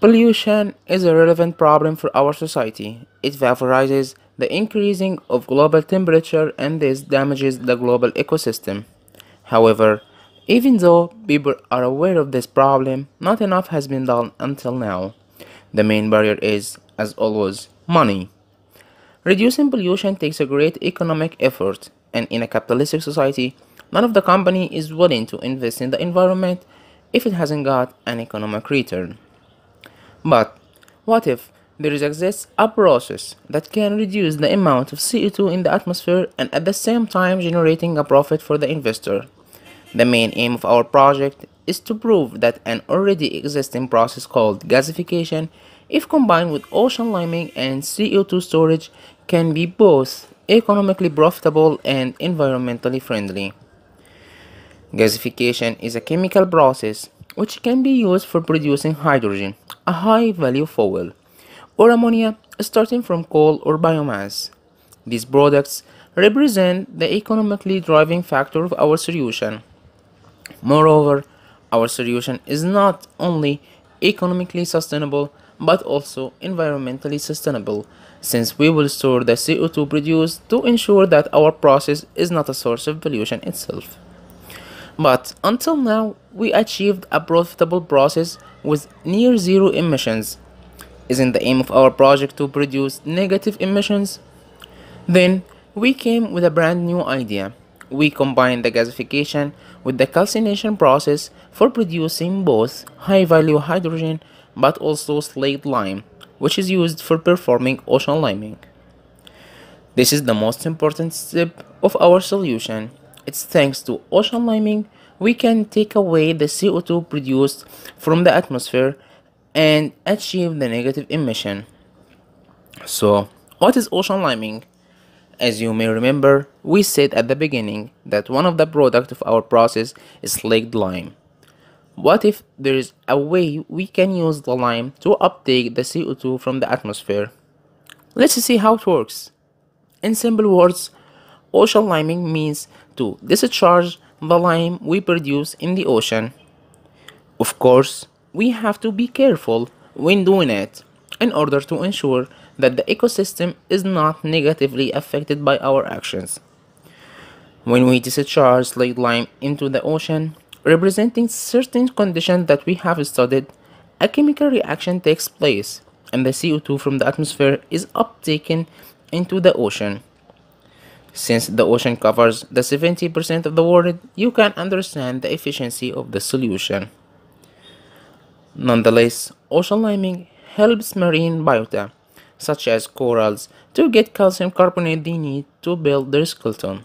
Pollution is a relevant problem for our society. It favorizes the increasing of global temperature and this damages the global ecosystem. However, even though people are aware of this problem, not enough has been done until now. The main barrier is, as always, money. Reducing pollution takes a great economic effort, and in a capitalistic society, none of the company is willing to invest in the environment if it hasn't got an economic return. But what if there exists a process that can reduce the amount of CO2 in the atmosphere and at the same time generating a profit for the investor? The main aim of our project is to prove that an already existing process called gasification, if combined with ocean liming and CO2 storage, can be both economically profitable and environmentally friendly. Gasification is a chemical process which can be used for producing hydrogen, a high-value fuel, or ammonia starting from coal or biomass. These products represent the economically driving factor of our solution. Moreover, our solution is not only economically sustainable but also environmentally sustainable, since we will store the CO2 produced to ensure that our process is not a source of pollution itself. But until now, we achieved a profitable process with near zero emissions. Isn't the aim of our project to produce negative emissions? Then we came with a brand new idea. We combined the gasification with the calcination process for producing both high-value hydrogen but also slaked lime, which is used for performing ocean liming. This is the most important step of our solution. It's thanks to ocean liming we can take away the CO2 produced from the atmosphere and achieve the negative emission. So, what is ocean liming? As you may remember, we said at the beginning that one of the products of our process is slaked lime. What if there is a way we can use the lime to uptake the CO2 from the atmosphere? Let's see how it works. In simple words, ocean liming means to discharge the lime we produce in the ocean. Of course, we have to be careful when doing it in order to ensure that the ecosystem is not negatively affected by our actions. When we discharge slaked lime into the ocean, representing certain conditions that we have studied, a chemical reaction takes place and the CO2 from the atmosphere is uptaken into the ocean. Since the ocean covers the 70% of the world, you can understand the efficiency of the solution. Nonetheless, ocean liming helps marine biota, such as corals, to get calcium carbonate they need to build their skeleton.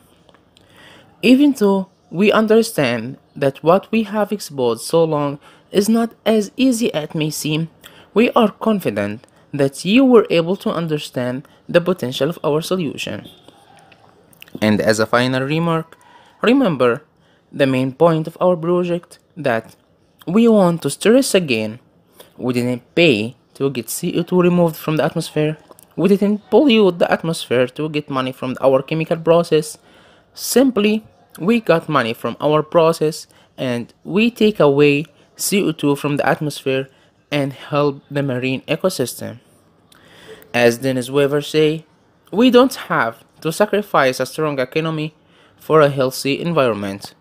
Even though we understand that what we have exposed so long is not as easy as it may seem, we are confident that you were able to understand the potential of our solution. And as a final remark, remember the main point of our project that we want to stress again. We didn't pay to get CO2 removed from the atmosphere. We didn't pollute the atmosphere to get money from our chemical process. Simply, we got money from our process and we take away CO2 from the atmosphere and help the marine ecosystem. As Dennis Ross says, we don't have to sacrifice a strong economy for a healthy environment.